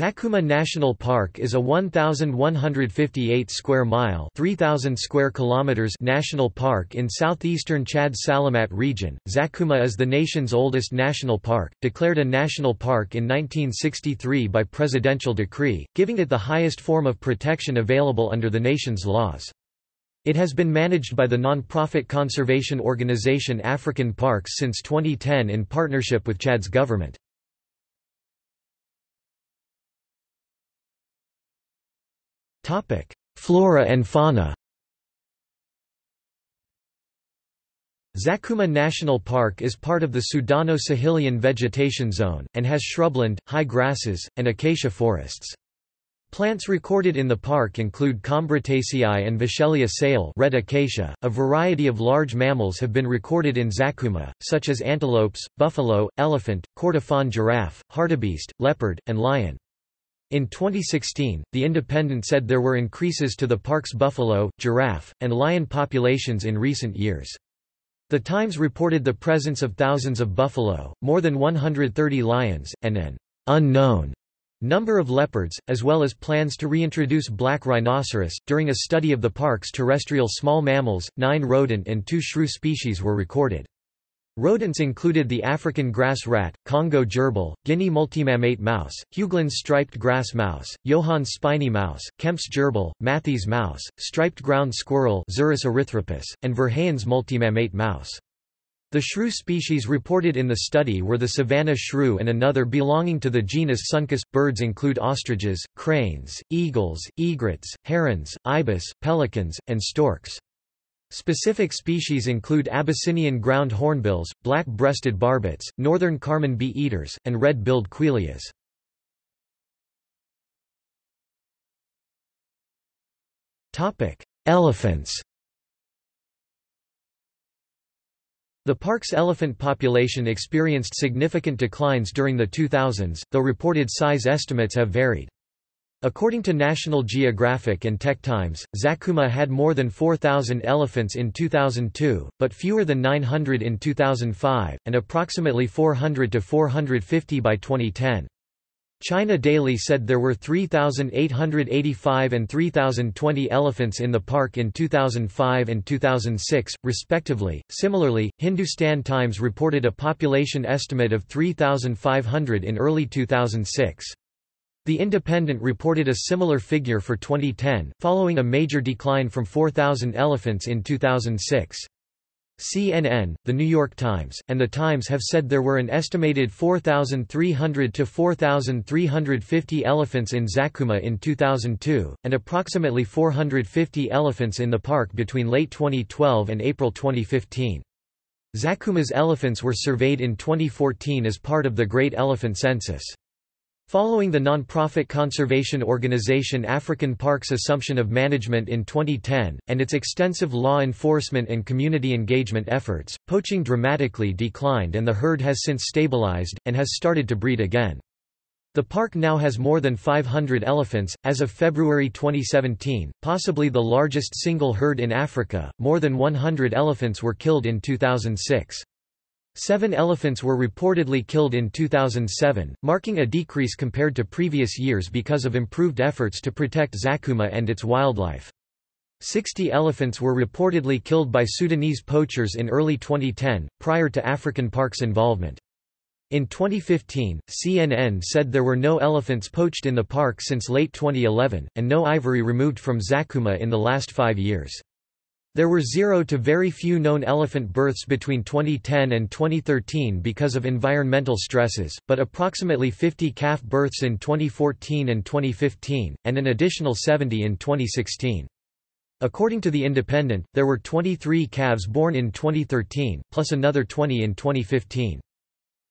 Zakouma National Park is a 1,158 square mile (3,000 square kilometers) national park in southeastern Chad's Salamat region. Zakouma is the nation's oldest national park, declared a national park in 1963 by presidential decree, giving it the highest form of protection available under the nation's laws. It has been managed by the non-profit conservation organization African Parks since 2010 in partnership with Chad's government. Flora and fauna. Zakouma National Park is part of the Sudano-Sahelian vegetation zone, and has shrubland, high grasses, and acacia forests. Plants recorded in the park include Combretaceae and Vachellia seyal red acacia. A variety of large mammals have been recorded in Zakouma, such as antelopes, buffalo, elephant, Kordofan giraffe, hartebeest, leopard, and lion. In 2016, The Independent said there were increases to the park's buffalo, giraffe, and lion populations in recent years. The Times reported the presence of thousands of buffalo, more than 130 lions, and an unknown number of leopards, as well as plans to reintroduce black rhinoceros. During a study of the park's terrestrial small mammals, 9 rodent and 2 shrew species were recorded. Rodents included the African grass rat, Congo gerbil, Guinea multimammate mouse, Heughlin's striped grass mouse, Johann's spiny mouse, Kemp's gerbil, Mathies mouse, striped ground squirrel Zurus erythropus, and Verheyen's multimammate mouse. The shrew species reported in the study were the savanna shrew and another belonging to the genus Sunkus. Birds include ostriches, cranes, eagles, egrets, herons, ibis, pelicans, and storks. Specific species include Abyssinian ground hornbills, black-breasted barbets, northern carmen bee-eaters, and red-billed quellias. Elephants. The park's elephant population experienced significant declines during the 2000s, though reported size estimates have varied. According to National Geographic and Tech Times, Zakouma had more than 4,000 elephants in 2002, but fewer than 900 in 2005, and approximately 400 to 450 by 2010. China Daily said there were 3,885 and 3,020 elephants in the park in 2005 and 2006, respectively. Similarly, Hindustan Times reported a population estimate of 3,500 in early 2006. The Independent reported a similar figure for 2010, following a major decline from 4,000 elephants in 2006. CNN, The New York Times, and The Times have said there were an estimated 4,300 to 4,350 elephants in Zakouma in 2002, and approximately 450 elephants in the park between late 2012 and April 2015. Zakouma's elephants were surveyed in 2014 as part of the Great Elephant Census. Following the non-profit conservation organization African Parks' assumption of management in 2010, and its extensive law enforcement and community engagement efforts, poaching dramatically declined and the herd has since stabilized, and has started to breed again. The park now has more than 500 elephants, as of February 2017, possibly the largest single herd in Africa. More than 100 elephants were killed in 2006. 7 elephants were reportedly killed in 2007, marking a decrease compared to previous years because of improved efforts to protect Zakouma and its wildlife. 60 elephants were reportedly killed by Sudanese poachers in early 2010, prior to African Parks' involvement. In 2015, CNN said there were no elephants poached in the park since late 2011, and no ivory removed from Zakouma in the last 5 years. There were 0 to very few known elephant births between 2010 and 2013 because of environmental stresses, but approximately 50 calf births in 2014 and 2015, and an additional 70 in 2016. According to The Independent, there were 23 calves born in 2013, plus another 20 in 2015.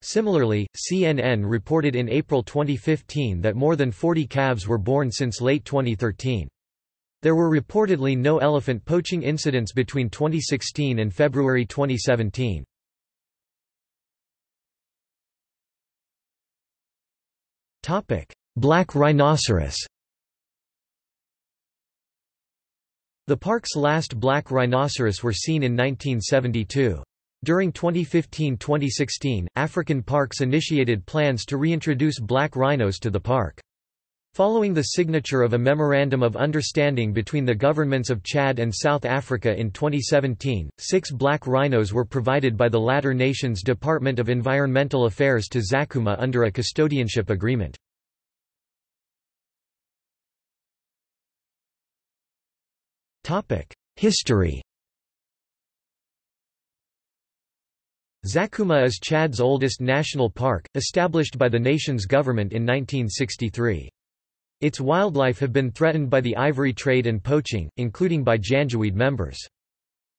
Similarly, CNN reported in April 2015 that more than 40 calves were born since late 2013. There were reportedly no elephant poaching incidents between 2016 and February 2017. Black rhinoceros. The park's last black rhinoceros were seen in 1972. During 2015-2016, African Parks initiated plans to reintroduce black rhinos to the park. Following the signature of a Memorandum of Understanding between the governments of Chad and South Africa in 2017, 6 black rhinos were provided by the latter nation's Department of Environmental Affairs to Zakouma under a custodianship agreement. History. Zakouma is Chad's oldest national park, established by the nation's government in 1963. Its wildlife have been threatened by the ivory trade and poaching, including by Janjaweed members.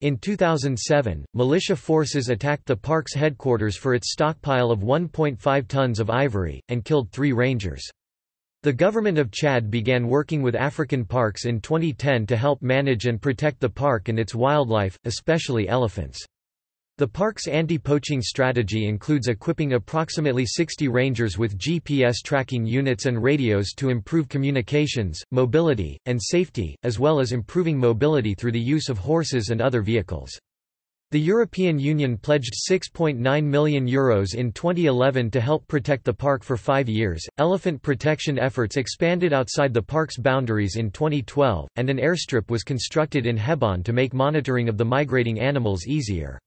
In 2007, militia forces attacked the park's headquarters for its stockpile of 1.5 tons of ivory, and killed 3 rangers. The government of Chad began working with African Parks in 2010 to help manage and protect the park and its wildlife, especially elephants. The park's anti-poaching strategy includes equipping approximately 60 rangers with GPS tracking units and radios to improve communications, mobility, and safety, as well as improving mobility through the use of horses and other vehicles. The European Union pledged €6.9 million in 2011 to help protect the park for 5 years. Elephant protection efforts expanded outside the park's boundaries in 2012, and an airstrip was constructed in Hebon to make monitoring of the migrating animals easier.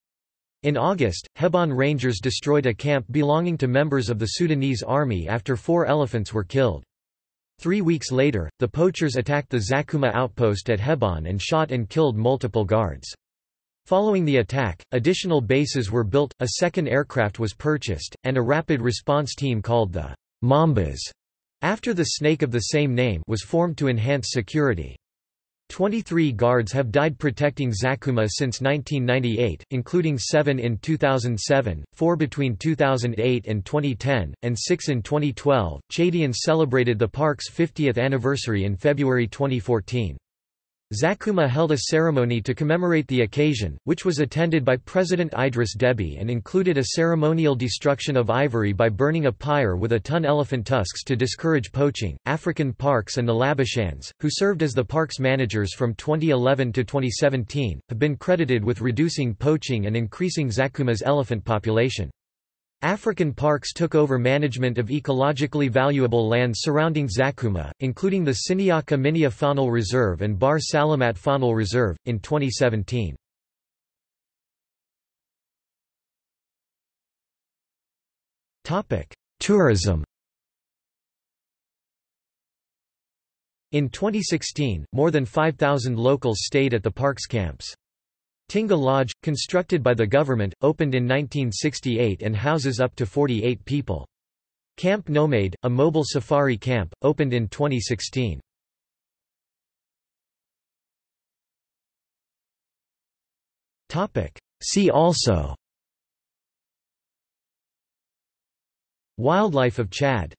In August, Hebon rangers destroyed a camp belonging to members of the Sudanese army after 4 elephants were killed. 3 weeks later, the poachers attacked the Zakouma outpost at Hebon and shot and killed multiple guards. Following the attack, additional bases were built, a second aircraft was purchased, and a rapid response team called the Mambas, after the snake of the same name, was formed to enhance security. 23 guards have died protecting Zakouma since 1998, including 7 in 2007, 4 between 2008 and 2010, and 6 in 2012. Chadians celebrated the park's 50th anniversary in February 2014. Zakouma held a ceremony to commemorate the occasion, which was attended by President Idris Deby and included a ceremonial destruction of ivory by burning a pyre with a ton elephant tusks to discourage poaching. African Parks and the Labashans, who served as the park's managers from 2011 to 2017, have been credited with reducing poaching and increasing Zakouma's elephant population. African Parks took over management of ecologically valuable land surrounding Zakouma, including the Siniaka Minia Faunal Reserve and Bar Salamat Faunal Reserve, in 2017. Tourism. In 2016, more than 5,000 locals stayed at the park's camps. Tinga Lodge, constructed by the government, opened in 1968 and houses up to 48 people. Camp Nomade, a mobile safari camp, opened in 2016. See also: Wildlife of Chad.